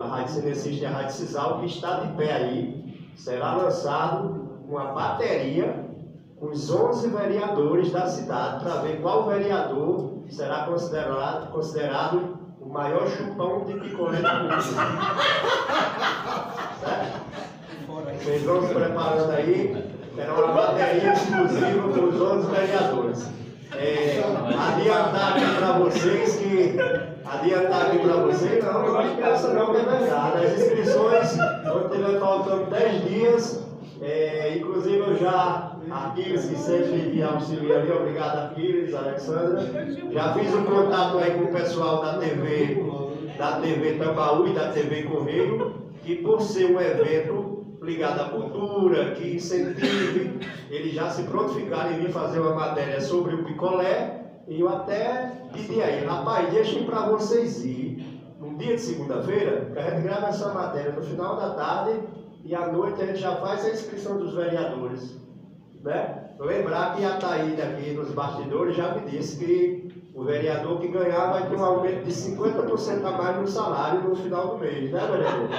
A Rádio Cinecista e a Rádio Cisal, que está de pé aí, será lançado uma bateria com os 11 vereadores da cidade para ver qual vereador será considerado o maior chupão de picolé da polícia. Certo? Vocês vão se preparando aí, será uma bateria exclusiva com os 11 vereadores. Adiantar aqui para vocês que... Adiantar aqui para vocês, não acho que essa não vai ganhar. As inscrições vão ter faltando 10 dias. Inclusive eu já, Arquiles, que sempre me auxilia ali, obrigado Arquiles, Alexandra. Já fiz um contato aí com o pessoal da TV Tabaú e da TV Correio, que por ser um evento ligado à cultura, que incentive, eles já se prontificaram em vir fazer uma matéria sobre o picolé. E eu até pedi aí, rapaz, deixem para vocês ir num dia de segunda-feira, que a gente grava essa matéria no final da tarde e à noite a gente já faz a inscrição dos vereadores, né? Lembrar que a Thaila aqui nos bastidores já me disse que o vereador que ganhar vai ter um aumento de 50% a mais no salário no final do mês, né, vereador?